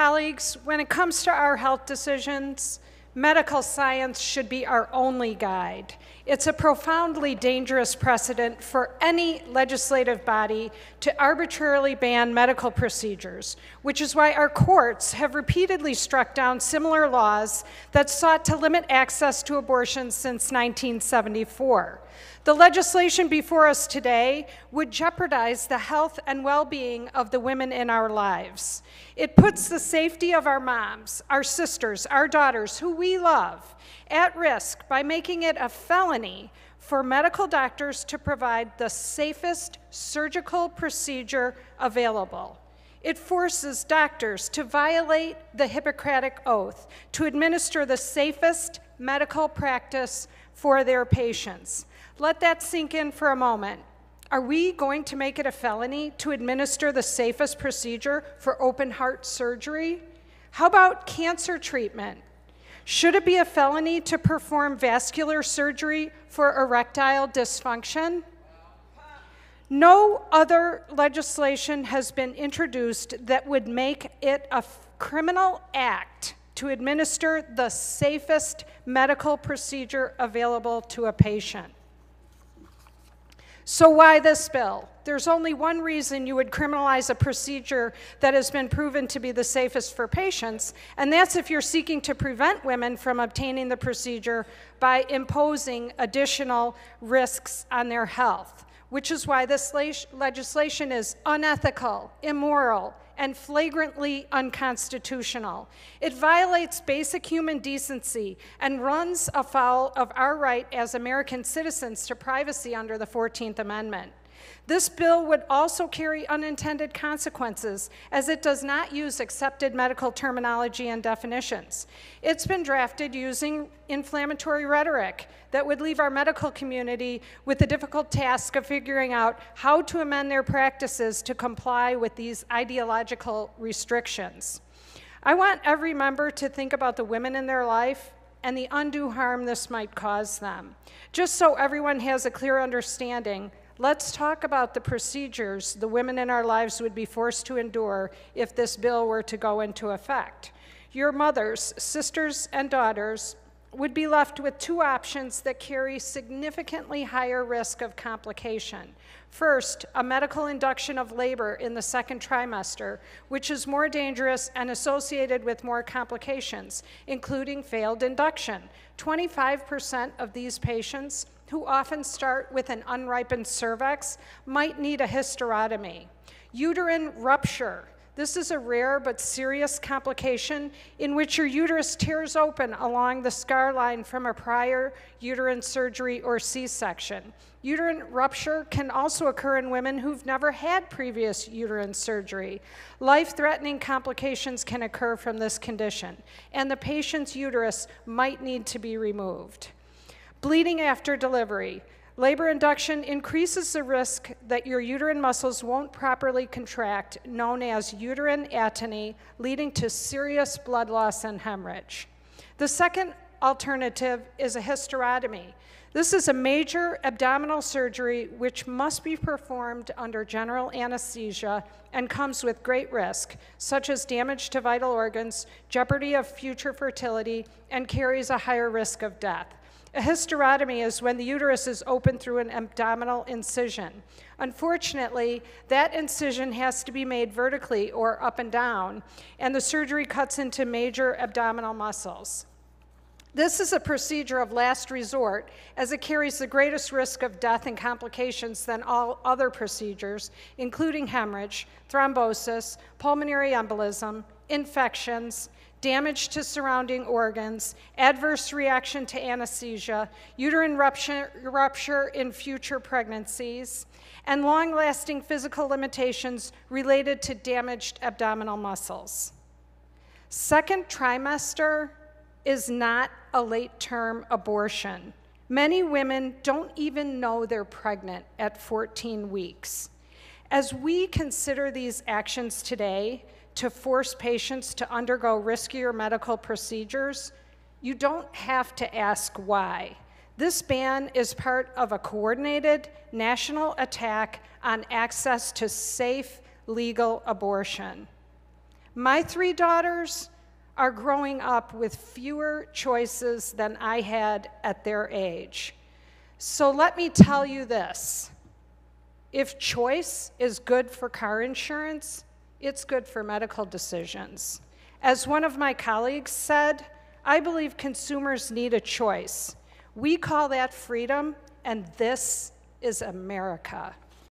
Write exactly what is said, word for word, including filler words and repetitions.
colleagues, when it comes to our health decisions, medical science should be our only guide. It's a profoundly dangerous precedent for any legislative body to arbitrarily ban medical procedures, which is why our courts have repeatedly struck down similar laws that sought to limit access to abortion since nineteen seventy-four. The legislation before us today would jeopardize the health and well-being of the women in our lives. It puts the safety of our moms, our sisters, our daughters, who we love, at risk by making it a felony for medical doctors to provide the safest surgical procedure available. It forces doctors to violate the Hippocratic Oath to administer the safest medical practice for their patients. Let that sink in for a moment. Are we going to make it a felony to administer the safest procedure for open heart surgery? How about cancer treatment? Should it be a felony to perform vascular surgery for erectile dysfunction? No other legislation has been introduced that would make it a criminal act to administer the safest medical procedure available to a patient. So why this bill? There's only one reason you would criminalize a procedure that has been proven to be the safest for patients, and that's if you're seeking to prevent women from obtaining the procedure by imposing additional risks on their health, which is why this legislation is unethical, immoral, and flagrantly unconstitutional. It violates basic human decency and runs afoul of our right as American citizens to privacy under the fourteenth amendment. This bill would also carry unintended consequences, as it does not use accepted medical terminology and definitions. It's been drafted using inflammatory rhetoric that would leave our medical community with the difficult task of figuring out how to amend their practices to comply with these ideological restrictions. I want every member to think about the women in their life and the undue harm this might cause them. Just so everyone has a clear understanding, let's talk about the procedures the women in our lives would be forced to endure if this bill were to go into effect. Your mothers, sisters, and daughters would be left with two options that carry significantly higher risk of complication. First, a medical induction of labor in the second trimester, which is more dangerous and associated with more complications, including failed induction. twenty-five percent of these patients, who often start with an unripened cervix, might need a hysterotomy. Uterine rupture. This is a rare but serious complication in which your uterus tears open along the scar line from a prior uterine surgery or C section. Uterine rupture can also occur in women who've never had previous uterine surgery. Life-threatening complications can occur from this condition, and the patient's uterus might need to be removed. Bleeding after delivery. Labor induction increases the risk that your uterine muscles won't properly contract, known as uterine atony, leading to serious blood loss and hemorrhage. The second alternative is a hysterotomy. This is a major abdominal surgery which must be performed under general anesthesia and comes with great risk, such as damage to vital organs, jeopardy of future fertility, and carries a higher risk of death. A hysterotomy is when the uterus is opened through an abdominal incision. Unfortunately, that incision has to be made vertically or up and down, and the surgery cuts into major abdominal muscles. This is a procedure of last resort, as it carries the greatest risk of death and complications than all other procedures, including hemorrhage, thrombosis, pulmonary embolism, infections, damage to surrounding organs, adverse reaction to anesthesia, uterine rupture, rupture in future pregnancies, and long-lasting physical limitations related to damaged abdominal muscles. Second trimester is not a late-term abortion. Many women don't even know they're pregnant at fourteen weeks. As we consider these actions today, to force patients to undergo riskier medical procedures, you don't have to ask why. This ban is part of a coordinated national attack on access to safe legal abortion. My three daughters are growing up with fewer choices than I had at their age. So let me tell you this. If choice is good for car insurance, it's good for medical decisions. As one of my colleagues said, I believe consumers need a choice. We call that freedom, and this is America.